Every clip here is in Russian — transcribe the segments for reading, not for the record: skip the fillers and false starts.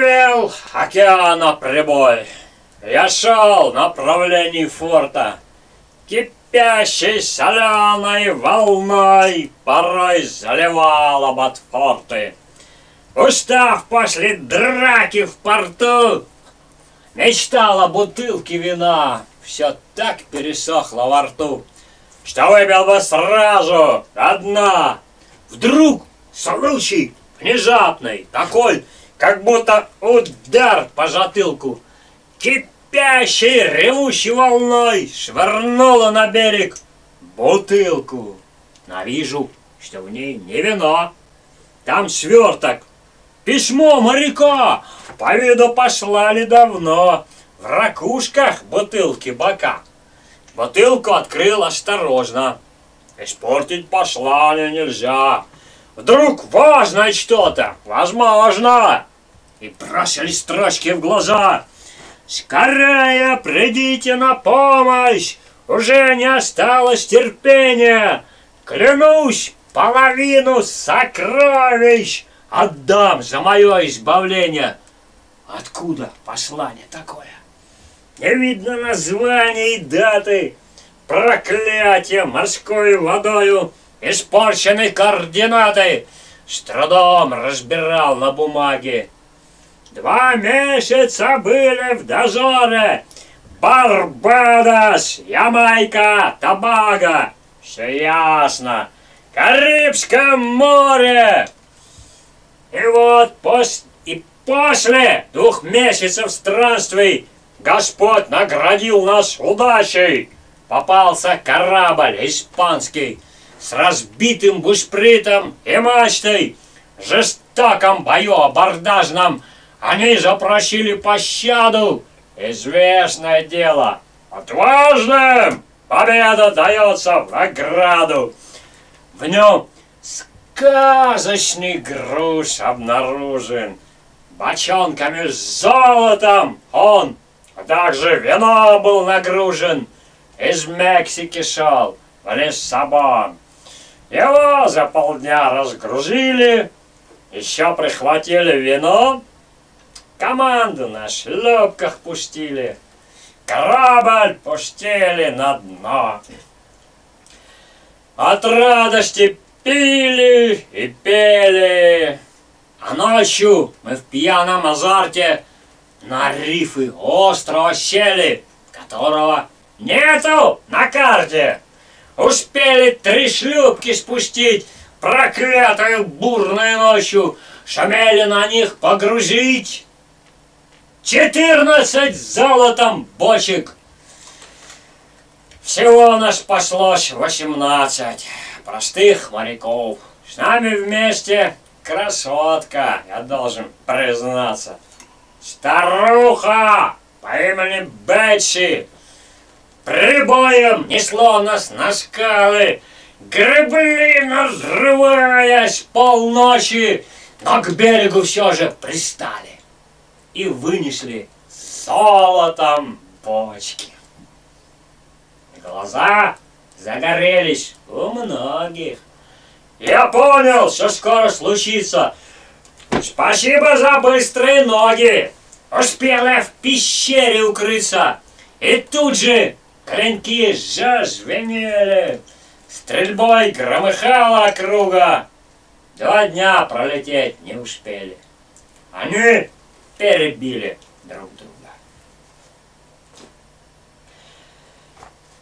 Привел океана прибой. Я шел в направлении форта, кипящей соляной волной порой заливала ботфорты. Устав после драки в порту, мечтал о бутылке вина. Все так пересохло во рту, что выпил бы сразу до дна. Вдруг случай внезапный такой, как будто удар по затылку, кипящей, ревущей волной швырнула на берег бутылку. Но вижу, что в ней не вино, там сверток, письмо моряка, по виду послали давно. В ракушках бутылки бока. Бутылку открыл осторожно, испортить послание нельзя. Вдруг важное что-то, возможно, и бросили строчки в глаза. Скорее придите на помощь, уже не осталось терпения. Клянусь, половину сокровищ отдам за мое избавление. Откуда послание такое? Не видно названий и даты. Проклятие морской водою, испорчены координаты. С трудом разбирал на бумаге. 2 месяца были в дозоре. Барбадос, Ямайка, Табаго. Все ясно. Карибское море. И вот после 2 месяцев странствий Господь наградил нас удачей. Попался корабль испанский с разбитым бушпритом и мачтой. В жестоком бою абордажном они запросили пощаду. Известное дело, отважным победа дается в награду. В нем сказочный груз обнаружен, бочонками с золотом он, а также вино был нагружен. Из Мексики шел в Лиссабон. Его за полдня разгрузили, еще прихватили вино, команду на шлюпках пустили, корабль пустили на дно. От радости пили и пели. А ночью мы в пьяном азарте на рифы острова сели, которого нету на карте. Успели 3 шлюпки спустить, проклятую бурной ночью шумели на них погрузить 14 золотом бочек. Всего нас спаслось 18 простых моряков. С нами вместе красотка, я должен признаться, старуха по имени Бетси. Прибоем несло нас на скалы, гребли, разрываясь полночи, но к берегу все же пристали и вынесли золотом бочки. Глаза загорелись у многих. Я понял, что скоро случится. Спасибо за быстрые ноги. Успел я в пещере укрыться. И тут же клинки зазвенели. Стрельбой громыхала округа. 2 дня пролететь не успели. Они перебили друг друга.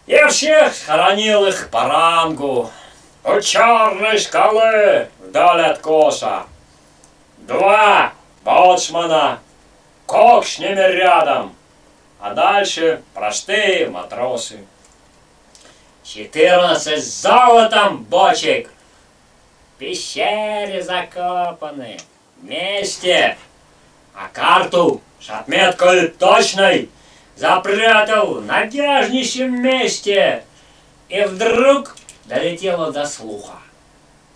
Я всех хоронил их по рангу. У черной скалы вдоль откоса 2 боцмана, кок с ними рядом, а дальше простые матросы. 14 золотом бочек в пещере закопаны вместе, а карту с отметкой точной запрятал в надежнейшем месте. И вдруг долетело до слуха: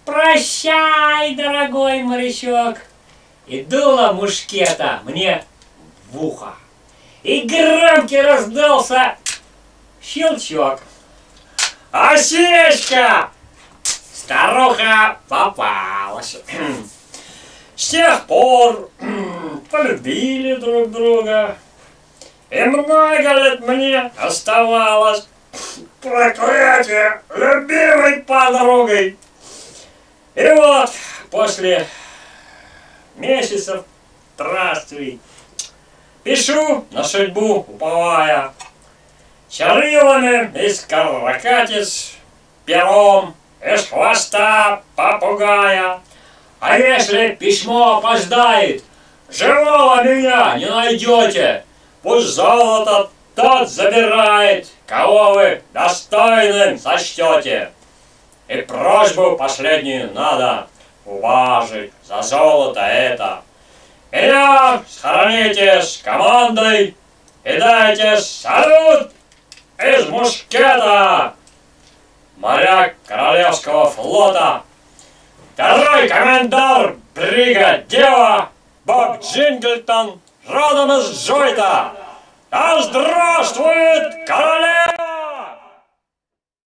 прощай, дорогой морячок! И дуло мушкета мне в ухо. И громкий раздался щелчок. Осечка! Старуха попалась. С тех пор полюбили друг друга. И много лет мне оставалось проклятие любимой подругой. И вот после месяцев здравствуй. Пишу на судьбу, уповая, чарылами из каракатиц, пером из хвоста попугая. А если письмо опоздает, живого меня не найдете. Пусть золото тот забирает, кого вы достойным сочтете. И просьбу последнюю надо уважить за золото это. Меня схороните с командой и дайте салют из мушкета. Моряк Королевского флота, второй командор бригадира Боб Джингельтон, родом из Джойта. Да здравствует король!